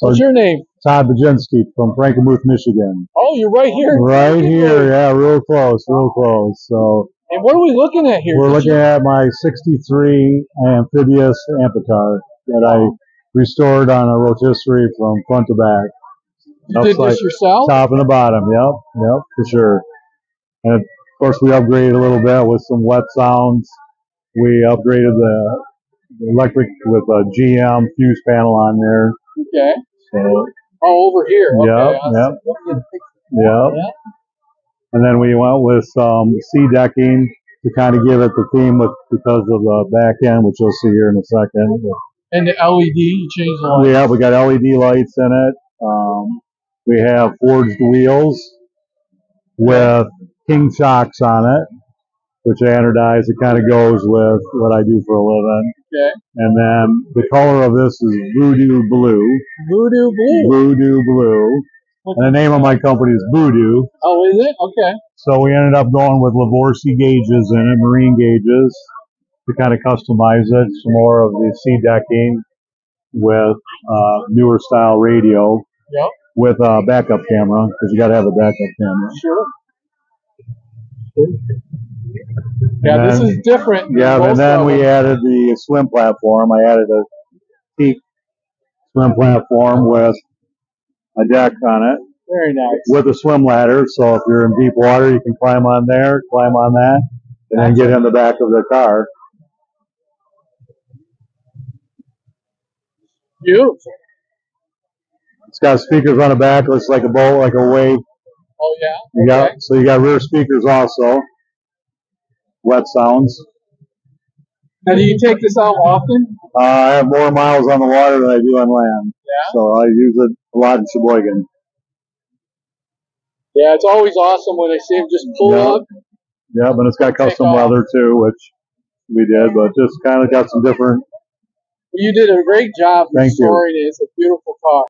What's your name? Todd Bajinski from Frankenmuth, Michigan. Oh, you're right here? Right here, yeah, real close, real close. So. And what are we looking at here? We're looking at my 63 amphibious Amphicar that I restored on a rotisserie from front to back. You did this yourself? Top and the bottom, yep, for sure. And of course we upgraded a little bit with some Wet Sounds. We upgraded the electric with a GM fuse panel on there. Okay. So, oh, over here. Okay. Yep. And then we went with some sea decking to kind of give it the theme with because of the back end, which you'll see here in a second. And the LED, you changed the lights? Yeah, we got LED lights in it. We have forged wheels with king shocks on it, which I anodized. It kind of goes with what I do for a living. Okay. And then the color of this is Voodoo Blue. Voodoo Blue? Voodoo Blue. And the name of my company is Voodoo. Oh, is it? Okay. So we ended up going with Lavorsi gauges in it, marine gauges, to kind of customize it. Some more of the sea decking with newer style radio. Yep. With a backup camera, because you got to have a backup camera. Sure. Yeah, then, this is different. Yeah, and then we added the swim platform. I added a teak swim platform with a deck on it. Very nice. With a swim ladder, so if you're in deep water, you can climb on there, climb on that, and then get in the back of the car. Beautiful. It's got speakers on the back. It looks like a boat, like a wave. Oh, yeah? So you got rear speakers also. Wet Sounds. Now, do you take this out often? I have more miles on the water than I do on land. Yeah. So I use it a lot in Sheboygan. Yeah, it's always awesome when I see them just pull up. Yeah, but it's got custom leather too, which we did, but just kind of got some different. You did a great job restoring it. It's a beautiful car.